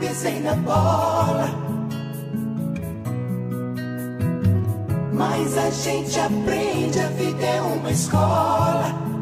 Pisei na bola, mas a gente aprende, a vida é uma escola.